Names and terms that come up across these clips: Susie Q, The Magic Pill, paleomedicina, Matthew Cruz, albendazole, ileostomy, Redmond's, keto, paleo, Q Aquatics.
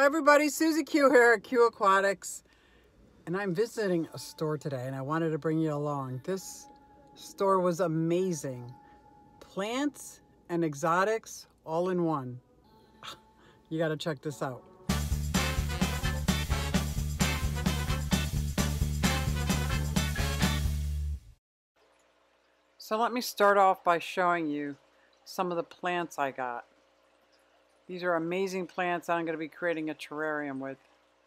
Hi everybody, Susie Q here at Q Aquatics, and I'm visiting a store today and I wanted to bring you along. This store was amazing. Plants and exotics all in one. You gotta check this out. So let me start off by showing you some of the plants I got. These are amazing plants that I'm going to be creating a terrarium with,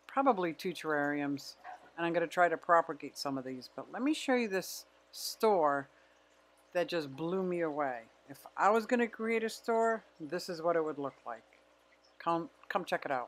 probably 2 terrariums, and I'm going to try to propagate some of these. But let me show you this store that just blew me away. If I was going to create a store, this is what it would look like. Come check it out.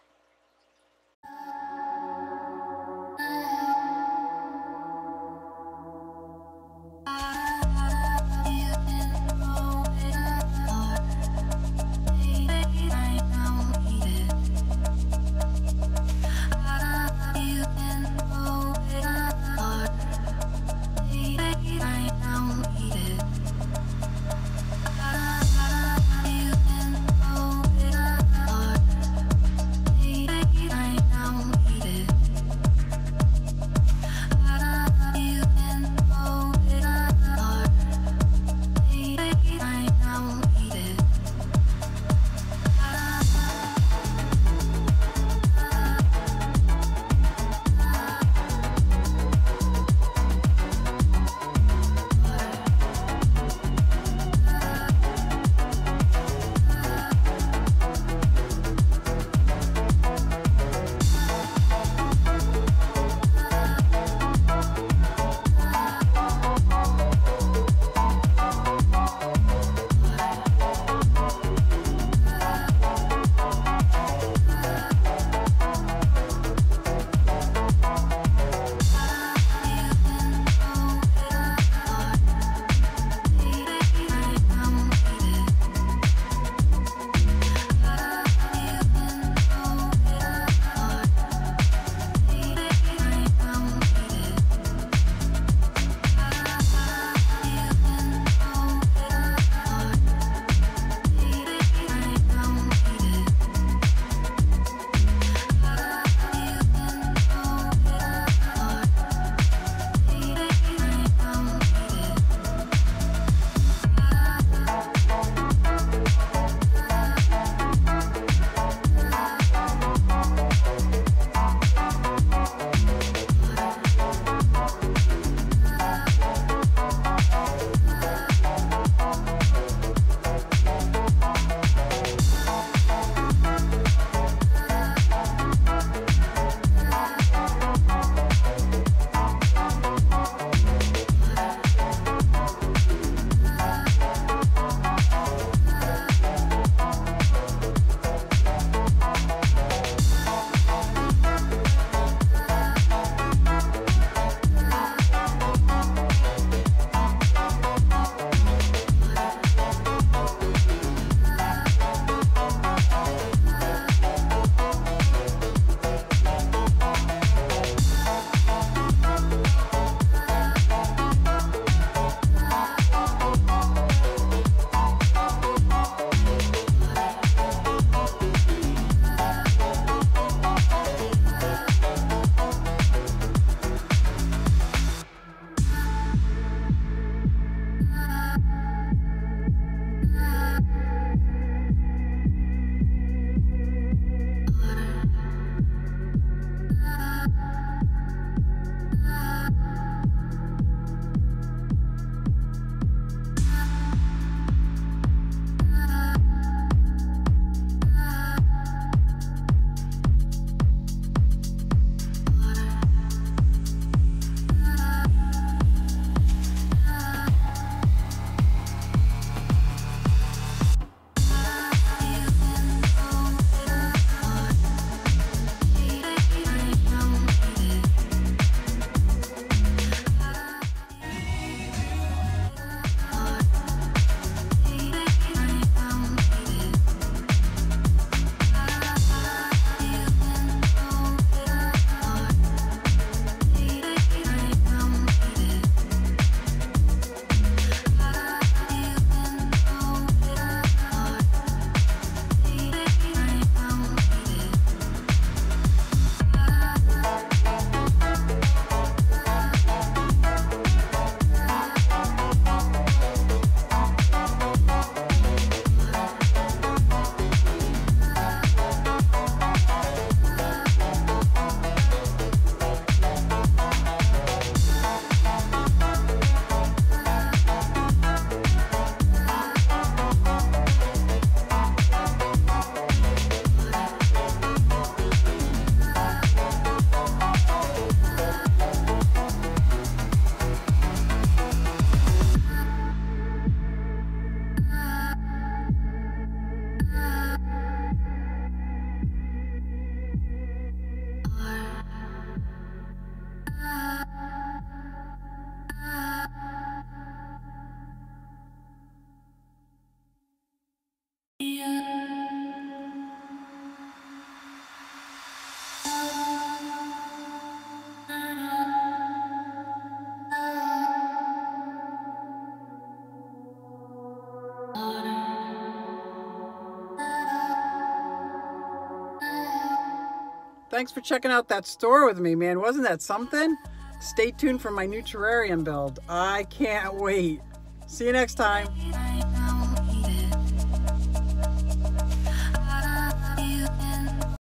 Thanks for checking out that store with me, man. Wasn't that something? Stay tuned for my new terrarium build. I can't wait. See you next time.